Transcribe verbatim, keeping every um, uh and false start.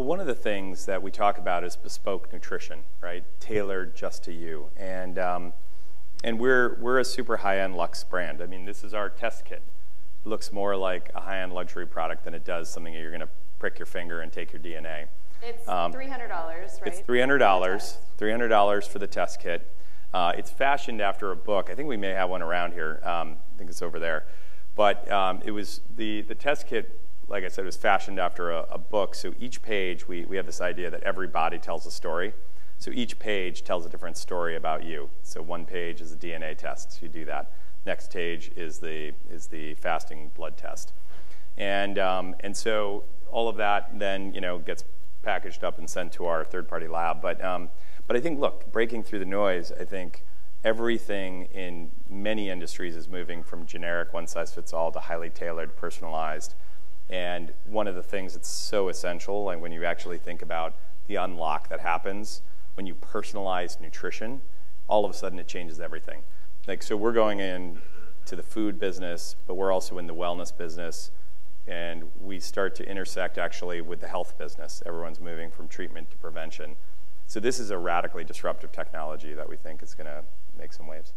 Well, one of the things that we talk about is bespoke nutrition, right? Tailored just to you. And um, and we're we're a super high-end luxe brand. I mean, this is our test kit. It looks more like a high-end luxury product than it does something that you're going to prick your finger and take your D N A. It's um, three hundred dollars, right? It's three hundred dollars. three hundred dollars for the test kit. Uh, it's fashioned after a book. I think we may have one around here. Um, I think it's over there. But um, it was the the test kit. Like I said, it was fashioned after a, a book. So each page, we we have this idea that every body tells a story. So each page tells a different story about you. So one page is a D N A test. You do that. Next page is the is the fasting blood test. And um, and so all of that then you know gets packaged up and sent to our third-party lab. But um, but I think, look, breaking through the noise, I think everything in many industries is moving from generic one-size-fits-all to highly tailored, personalized. And one of the things that's so essential, and when you actually think about the unlock that happens when you personalize nutrition, all of a sudden it changes everything. Like, so we're going in to the food business, but we're also in the wellness business. And we start to intersect, actually, with the health business. Everyone's moving from treatment to prevention. So this is a radically disruptive technology that we think is going to make some waves.